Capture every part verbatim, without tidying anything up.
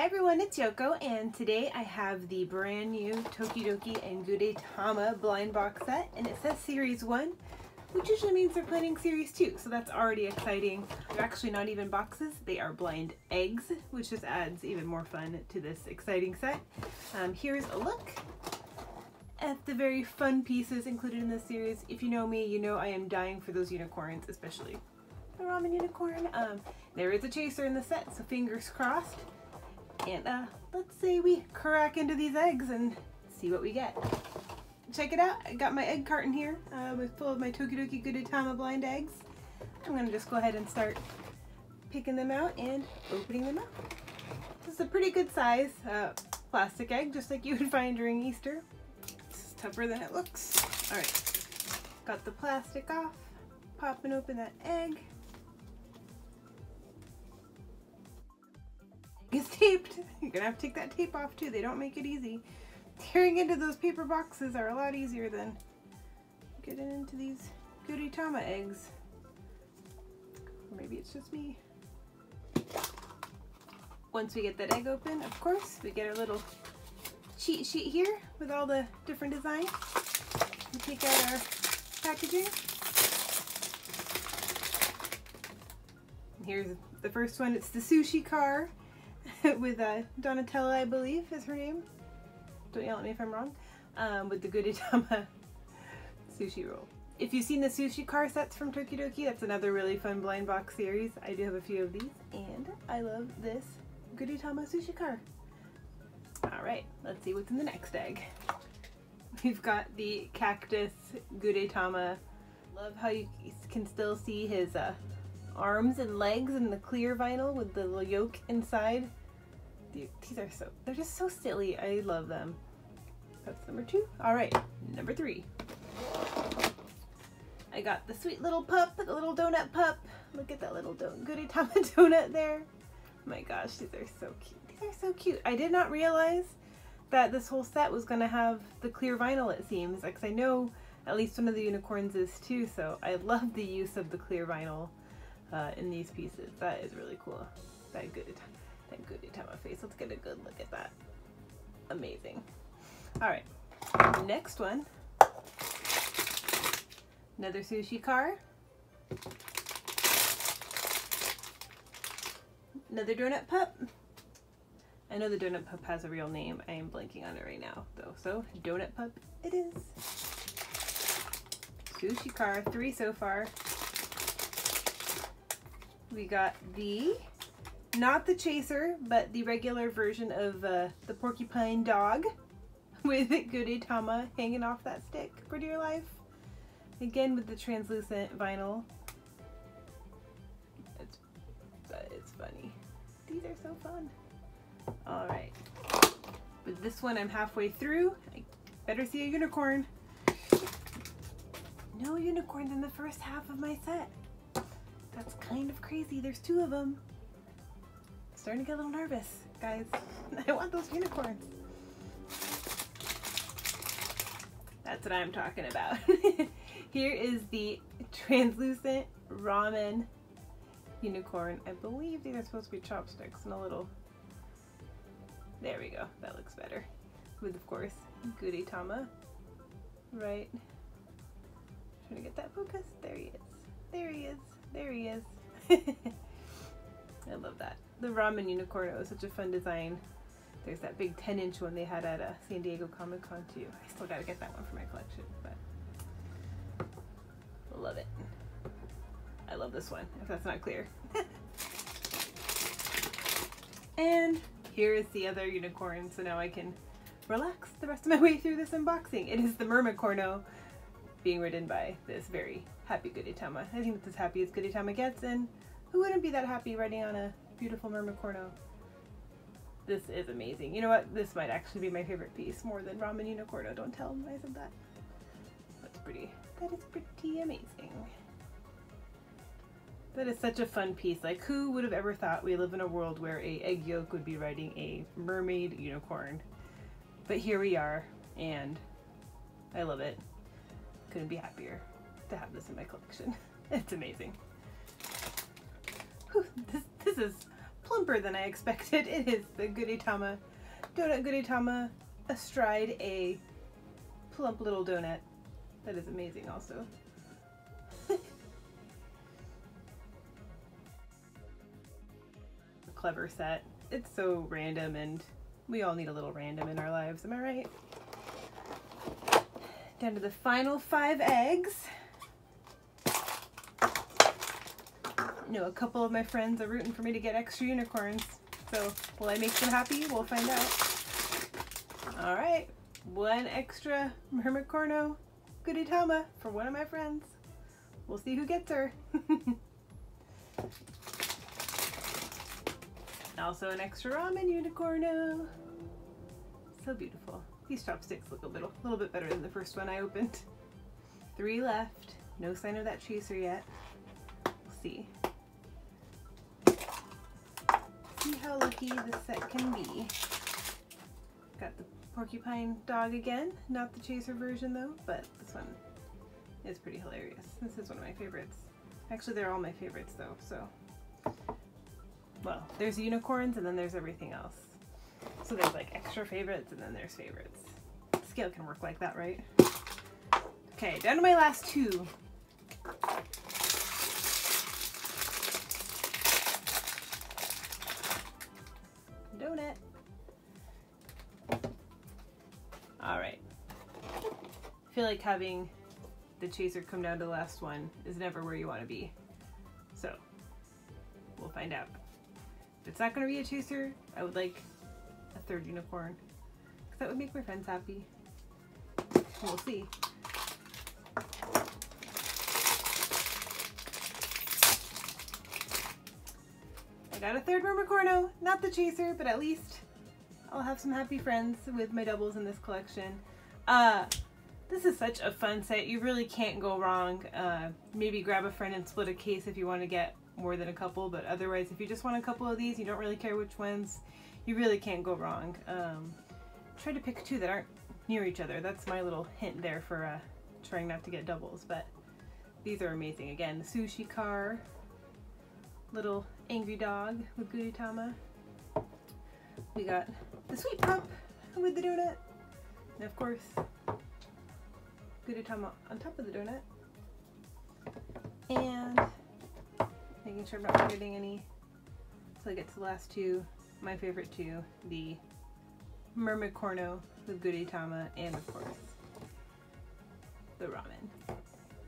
Hi everyone, it's Yoko, and today I have the brand new Tokidoki and Gudetama blind box set, and it says series one, which usually means they're planning series two, so that's already exciting. They're actually not even boxes, they are blind eggs, which just adds even more fun to this exciting set. Um, here's a look at the very fun pieces included in this series. If you know me, you know I am dying for those unicorns, especially the ramen unicorn. Um, there is a chaser in the set, so fingers crossed. And uh, let's say we crack into these eggs and see what we get. Check it out, I got my egg carton here uh, with full of my Tokidoki Gudetama blind eggs. I'm gonna just go ahead and start picking them out and opening them up. This is a pretty good size uh, plastic egg, just like you would find during Easter. This is tougher than it looks. All right, got the plastic off, popping open that egg. It's taped. You're gonna have to take that tape off too. They don't make it easy. Tearing into those paper boxes are a lot easier than getting into these Gudetama eggs. Or maybe it's just me. Once we get that egg open, of course, we get our little cheat sheet here with all the different designs. We take out our packaging. Here's the first one. It's the sushi car. With uh, Donatella, I believe, is her name. Don't yell at me if I'm wrong. Um, with the Gudetama sushi roll. If you've seen the sushi car sets from Tokidoki, that's another really fun blind box series. I do have a few of these, and I love this Gudetama sushi car. All right, let's see what's in the next egg. We've got the cactus Gudetama. Love how you can still see his uh, arms and legs and the clear vinyl with the little yolk inside. Dude, these are so, they're just so silly. I love them. That's number two. All right, number three. I got the sweet little pup, the little donut pup. Look at that little don Gudetama donut there. Oh my gosh, these are so cute. These are so cute. I did not realize that this whole set was gonna have the clear vinyl, it seems. Because I know at least one of the unicorns is too, so I love the use of the clear vinyl uh, in these pieces. That is really cool. That good. That Gudetama face. Let's get a good look at that. Amazing. All right, next one. Another sushi car. Another donut pup. I know the donut pup has a real name. I am blanking on it right now, though. So donut pup it is. Sushi car, three so far. We got the not the chaser, but the regular version of uh, the porcupine dog with Gudetama hanging off that stick for dear life. Again, with the translucent vinyl. It's, it's funny. These are so fun. All right. With this one, I'm halfway through. I better see a unicorn. No unicorns in the first half of my set. That's kind of crazy. There's two of them. Starting to get a little nervous, guys. I want those unicorns. That's what I'm talking about. Here is the translucent ramen unicorn. I believe these are supposed to be chopsticks and a little, there we go, that looks better. With, of course, Gudetama, right? Trying to get that focus, there he is, there he is, there he is. I love that. The ramen unicorn, it was such a fun design. There's that big ten inch one they had at uh, San Diego Comic-Con too. I still gotta get that one for my collection, but love it. I love this one, if that's not clear. And here is the other unicorn, so now I can relax the rest of my way through this unboxing. It is the Mermicorno, being ridden by this very happy Gudetama. I think it's as happy as Gudetama gets, and who wouldn't be that happy riding on a beautiful Mermicorno? This is amazing. You know what? This might actually be my favorite piece, more than ramen unicorno. Don't tell them I said that. That's pretty. That is pretty amazing. That is such a fun piece. Like, who would have ever thought we live in a world where a egg yolk would be riding a mermaid unicorn? But here we are, and I love it. Couldn't be happier to have this in my collection. It's amazing. Whew, this, this is plump plumper than I expected. It is the Gudetama, Donut Gudetama, astride a plump little donut. That is amazing also. A clever set. It's so random, and we all need a little random in our lives, am I right? Down to the final five eggs. You know, a couple of my friends are rooting for me to get extra unicorns, so will I make them happy? We'll find out. All right, one extra Mermicorno Gudetama for one of my friends. We'll see who gets her. Also an extra ramen unicorno. So beautiful. These chopsticks look a little, a little bit better than the first one I opened. Three left. No sign of that chaser yet. We'll see. See how lucky this set can be. Got the porcupine dog again. Not the chaser version though, but this one is pretty hilarious. This is one of my favorites. Actually, they're all my favorites though, so. Well, there's unicorns and then there's everything else. So there's like extra favorites and then there's favorites. The scale can work like that, right? Okay, down to my last two. Donut. All right. I feel like having the chaser come down to the last one is never where you want to be. So we'll find out. If it's not going to be a chaser, I would like a third unicorn, because that would make my friends happy. We'll see. I got a third Mermicorno, not the chaser, but at least I'll have some happy friends with my doubles in this collection. Uh, this is such a fun set. You really can't go wrong. Uh, maybe grab a friend and split a case if you want to get more than a couple, but otherwise if you just want a couple of these, you don't really care which ones, you really can't go wrong. Um, try to pick two that aren't near each other. That's my little hint there for uh, trying not to get doubles, but these are amazing. Again, the sushi car, little angry dog with Gudetama. We got the sweet pup with the donut, and of course, Gudetama on top of the donut. And making sure I'm not forgetting any. So I get to the last two, my favorite two, the Mermicorno, the Gudetama, and of course, the ramen.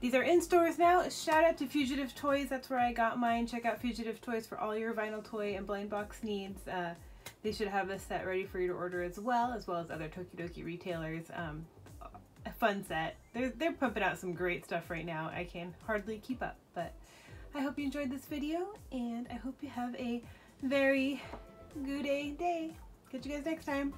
These are in stores now. Shout out to Fugitive Toys, that's where I got mine. Check out Fugitive Toys for all your vinyl toy and blind box needs. Uh, they should have a set ready for you to order as well, as well as other Tokidoki retailers. Um, a fun set. They're, they're pumping out some great stuff right now. I can hardly keep up, but I hope you enjoyed this video, and I hope you have a very good day. Catch you guys next time.